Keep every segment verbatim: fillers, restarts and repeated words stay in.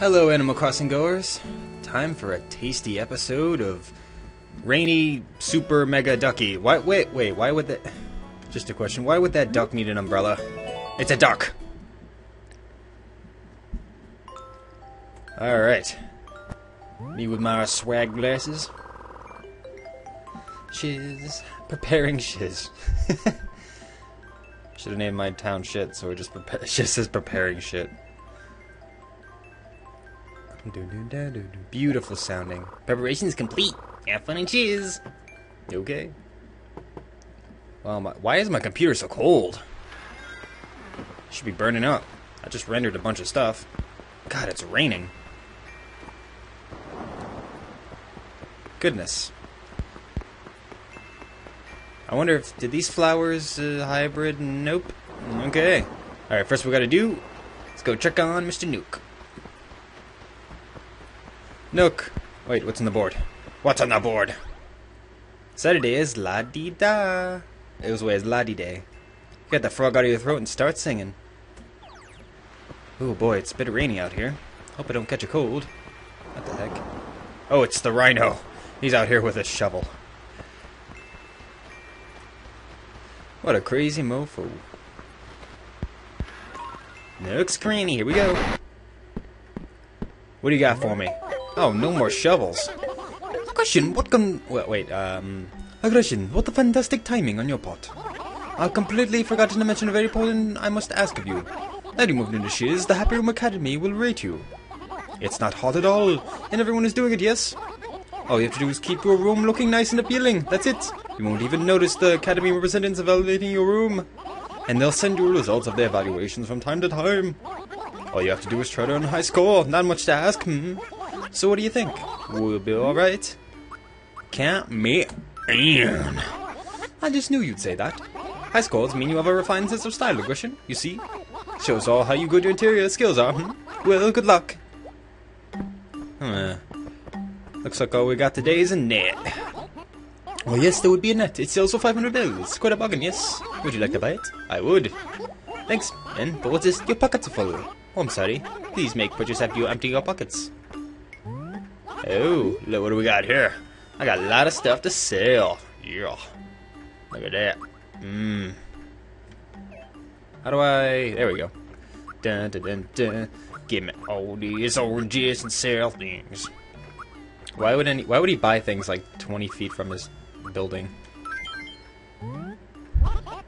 Hello, Animal Crossing goers. Time for a tasty episode of Rainy Super Mega Ducky. Why? Wait, wait. Why would that? Just a question. Why would that duck need an umbrella? It's a duck. All right. Me with my swag glasses. Shiz. Preparing shiz. Should have named my town shit, so it just it just says preparing shit. Beautiful sounding. Preparation is complete. Have fun and cheese. You okay? Well, my, why is my computer so cold? It should be burning up. I just rendered a bunch of stuff. God, it's raining. Goodness. I wonder if did these flowers uh, hybrid? Nope. Okay. All right. First, we gotta do. Let's go check on Mister Nook. Nook. Wait, what's on the board? What's on the board? Saturday is la-dee-da. It was always la-dee-day. Get the frog out of your throat and start singing. Oh boy, it's a bit rainy out here. Hope I don't catch a cold. What the heck? Oh, it's the rhino. He's out here with a shovel. What a crazy mofo. Nook's Cranny, here we go. What do you got for me? Oh, no more shovels. Aggression, what can... Wait, wait, um... Aggression, what a fantastic timing on your part. I completely forgotten to mention a very important I must ask of you. Now you moved into shiz, the Happy Room Academy will rate you. It's not hot at all, and everyone is doing it, yes? All you have to do is keep your room looking nice and appealing, that's it. You won't even notice the Academy representatives evaluating your room. And they'll send you results of their evaluations from time to time. All you have to do is try to earn a high score, not much to ask, hmm? So what do you think? We'll be alright. Can't me in. I just knew you'd say that. High scores mean you have a refined sense of style, Aggression, you see? Shows all how you good your interior skills are, hmm? Well, good luck. Huh. Looks like all we got today is a net. Oh yes, there would be a net. It sells for five hundred bells. Quite a bargain, yes? Would you like to buy it? I would. Thanks, man, but what's this? Your pockets are full. Oh, I'm sorry. Please make purchase after you empty your pockets. Oh, look what do we got here? I got a lot of stuff to sell. Yeah. Look at that. Mmm. How do I... There we go. Dun, dun, dun, dun. Give me all these oranges and sell things. Why would any... Why would he buy things like twenty feet from his building?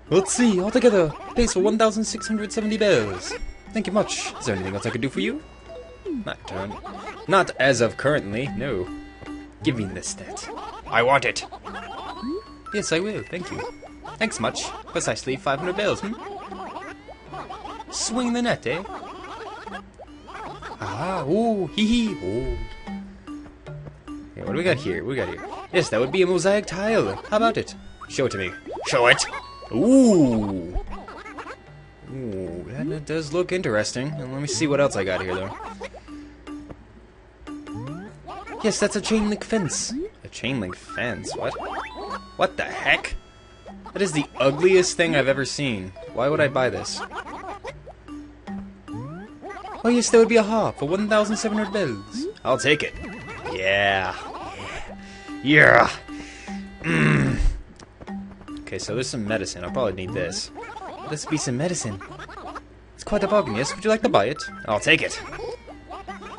Let's see. Altogether, pays for one thousand six hundred seventy bells. Thank you much. Is there anything else I could do for you? Not turn. Not as of currently, no. Give me this stat. I want it. Yes, I will, thank you. Thanks much. Precisely five hundred bells, hmm? Swing the net, eh? Ah, ooh, hee hee, ooh. Okay, what do we got here? What do we got here? Yes, that would be a mosaic tile. How about it? Show it to me. Show it! Ooh! Ooh, that, that does look interesting. And let me see what else I got here, though. Yes, that's a chain link fence. A chain link fence? What? What the heck? That is the ugliest thing I've ever seen. Why would I buy this? Oh yes, there would be a harp for one thousand seven hundred bells. I'll take it. Yeah. Yeah. Mm. Okay, so there's some medicine. I'll probably need this. This would be some medicine. It's quite a bargain, yes? Would you like to buy it? I'll take it.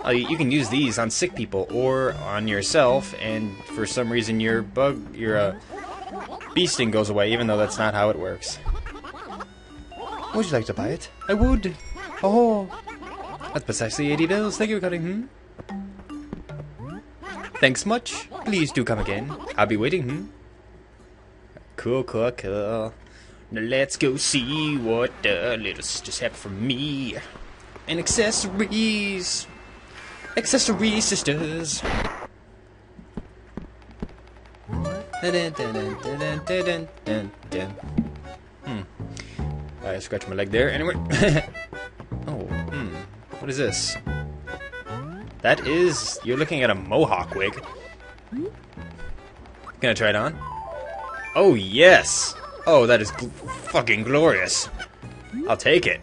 Uh, you can use these on sick people or on yourself, and for some reason your bug, your uh, bee sting goes away, even though that's not how it works. Would you like to buy it? I would. Oh, that's precisely eighty bills. Thank you for coming. Hmm? Thanks much. Please do come again. I'll be waiting. Hmm? Cool, cool, cool. Now let's go see what the little sisters have for me. And accessories. Accessory Sisters. Hmm. I scratched my leg there. Anyway. Oh. Hmm. What is this? That is. You're looking at a mohawk wig. Can I try it on? Oh yes. Oh, that is gl fucking glorious. I'll take it.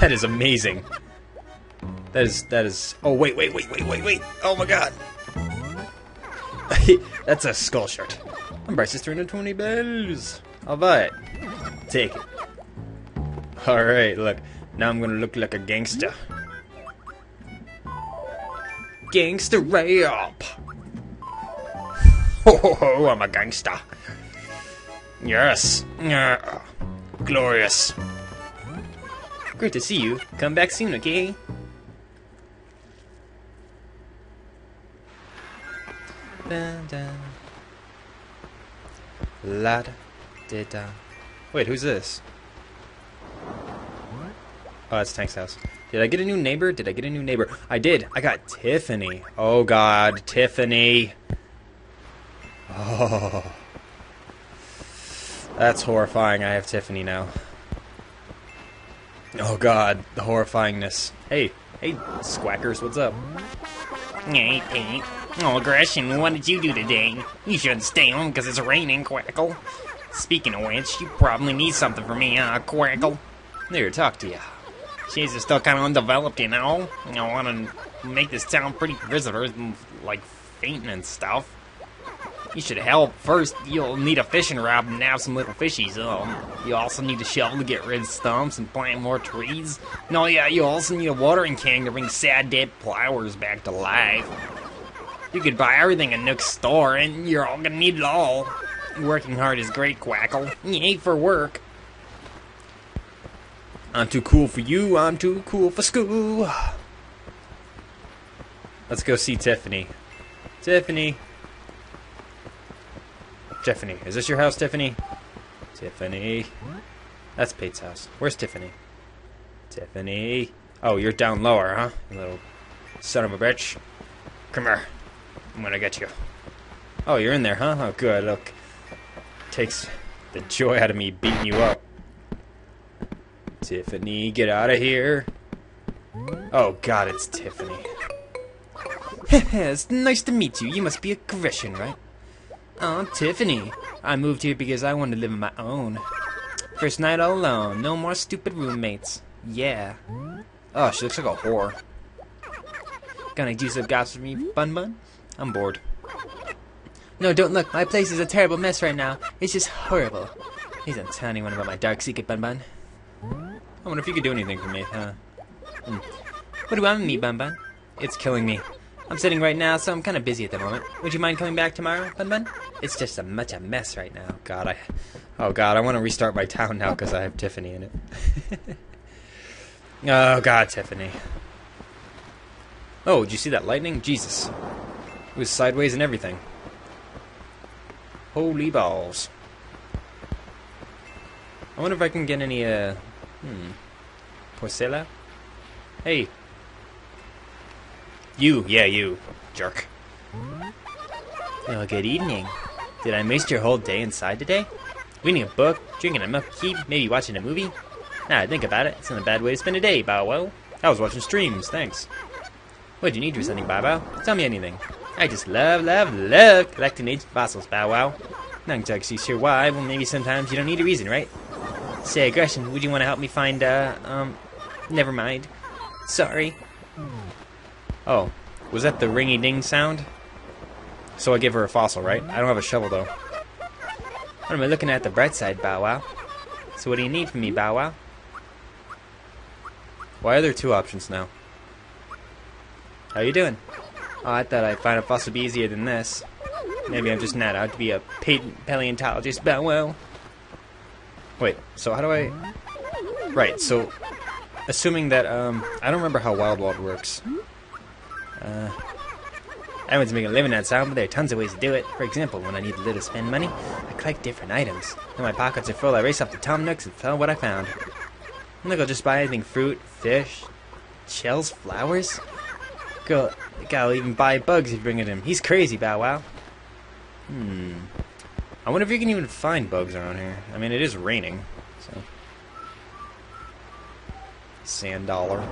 That is amazing. That is, that is, oh wait, wait, wait, wait, wait, wait, oh my god. That's a skull shirt. My price is three hundred twenty bells. I'll buy it. Take it. Alright, look. Now I'm gonna look like a gangster. Gangster rap. Ho ho ho, I'm a gangster. Yes. Glorious. Great to see you. Come back soon, okay? Dun, dun. La da da da. Wait, who's this? What? Oh, that's Tank's house. Did I get a new neighbor? Did I get a new neighbor? I did. I got Tiffany. Oh god, Tiffany. Oh. That's horrifying. I have Tiffany now. Oh god, the horrifyingness. Hey, hey, squackers, what's up? Hey, Pink. Oh, Aggression, what did you do today? You should stay home because it's raining, Quackle. Speaking of which, you probably need something from me, huh, Quackle? There, talk to ya. She's still kind of undeveloped, you know? I want to make this town pretty for visitors, like fainting and stuff. You should help. First, you'll need a fishing rod and nab some little fishies. Um, you also need a shovel to get rid of stumps and plant more trees. No, yeah, you also need a watering can to bring sad dead flowers back to life. You could buy everything in Nook's store, and you're all gonna need it all. Working hard is great, Quackle. Yay for work. I'm too cool for you. I'm too cool for school. Let's go see Tiffany. Tiffany. Tiffany, is this your house, Tiffany? Tiffany. That's Pate's house. Where's Tiffany? Tiffany. Oh, you're down lower, huh? You little son of a bitch. Come here. I'm gonna get you. Oh, you're in there, huh? Oh, good. Look. Takes the joy out of me beating you up. Tiffany, get out of here. Oh, God, it's Tiffany. It's nice to meet you. You must be Aggression, right? Oh, Tiffany. I moved here because I wanted to live on my own. First night all alone. No more stupid roommates. Yeah. Oh, she looks like a whore. Gonna do some gossip for me, Bun Bun? I'm bored. No, don't look. My place is a terrible mess right now. It's just horrible. Please don't tell anyone about my dark secret, Bun Bun. I wonder if you could do anything for me, huh? Mm. What do you want with me, Bun Bun? It's killing me. I'm sitting right now, so I'm kind of busy at the moment. Would you mind coming back tomorrow, Bun Bun? It's just a much a mess right now. God, I... Oh, God, I want to restart my town now because I have Tiffany in it. Oh, God, Tiffany. Oh, did you see that lightning? Jesus. It was sideways and everything. Holy balls. I wonder if I can get any, uh... Hmm. Porcella? Hey. You, yeah, you, jerk. Well, good evening. Did I waste your whole day inside today? Reading a book, drinking a milk tea, maybe watching a movie? Nah, think about it. It's not a bad way to spend a day, Bow Wow. I was watching streams, thanks. What do you need for something, Bow Wow? Tell me anything. I just love, love, love collecting aged fossils, Bow Wow. Not exactly sure why, well maybe sometimes you don't need a reason, right? Say, Aggression, would you want to help me find, uh, um, never mind. Sorry. Oh, was that the ringy-ding sound? So I gave her a fossil, right? I don't have a shovel, though. What am I looking at the bright side, Bow Wow? So what do you need from me, Bow Wow? Why are there two options now? How you doing? Oh, I thought I'd find a fossil be easier than this. Maybe I'm just not out to be a paleontologist, Bow Wow. Wait, so how do I... Right, so... Assuming that, um... I don't remember how Wild World works. Uh, everyone's making a living at sound, but there are tons of ways to do it. For example, when I need a little spend money, I collect different items. When my pockets are full, I race up to Tom Nook's and tell what I found. I'm not gonna just buy anything: fruit, fish, shells, flowers. Go, I'll even buy bugs if you bring it in. He's crazy, Bow Wow. Hmm. I wonder if you can even find bugs around here. I mean, it is raining, so. Sand dollar.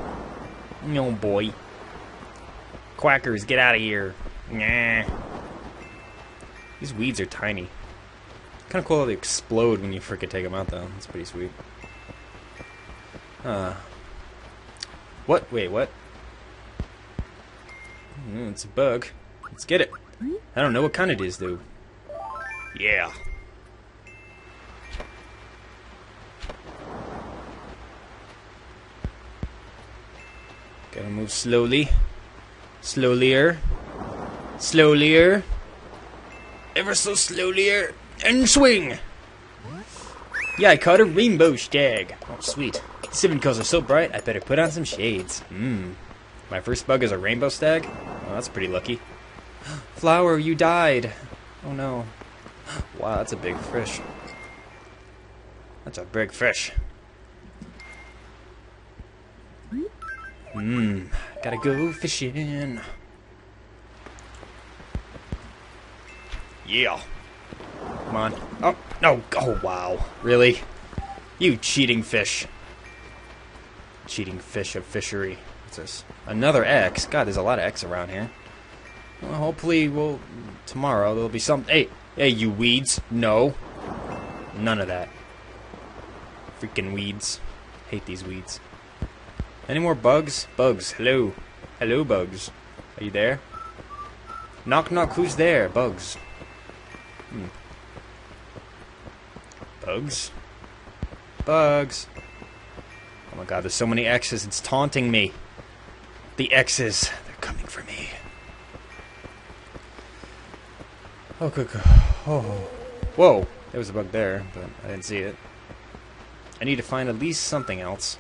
No boy. Quackers, get out of here. Nah. These weeds are tiny. Kind of cool how they explode when you freaking take them out, though. That's pretty sweet. Huh. What? Wait, what? Well, it's a bug. Let's get it. I don't know what kind it is, though. Yeah. Gotta move slowly. Slowlier. Slowlier. Ever so slowlier. And swing! Yeah, I caught a rainbow stag. Oh, sweet. These seven colors are so bright, I better put on some shades. Mmm. My first bug is a rainbow stag? Oh, that's pretty lucky. Flower, you died! Oh no. Wow, that's a big fish. That's a big fish. Mmm. Gotta go fishing. Yeah. Come on. Oh, no. Oh, wow. Really? You cheating fish. Cheating fish of fishery. What's this? Another X. God, there's a lot of X around here. Well, hopefully, we'll... Tomorrow, there'll be some... Hey! Hey, you weeds! No. None of that. Freaking weeds. Hate these weeds. Any more bugs? Bugs. Hello. Hello, bugs. Are you there? Knock, knock. Who's there? Bugs. Hmm. Bugs? Bugs. Oh my god, there's so many X's, it's taunting me. The X's, they're coming for me. Oh, good, good. Oh. Whoa, there was a bug there, but I didn't see it. I need to find at least something else.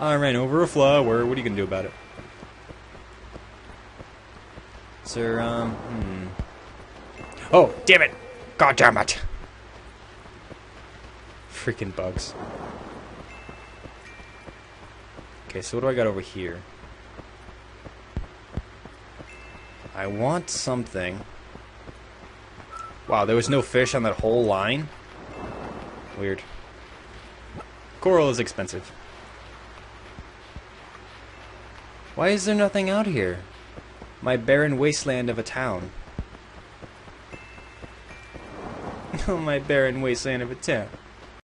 I ran over a flower, what are you gonna do about it? Sir, um, hmm. Oh, damn it! God damn it! Freaking bugs. Okay, so what do I got over here? I want something. Wow, there was no fish on that whole line? Weird. Coral is expensive. Why is there nothing out here? My barren wasteland of a town. Oh, my barren wasteland of a town.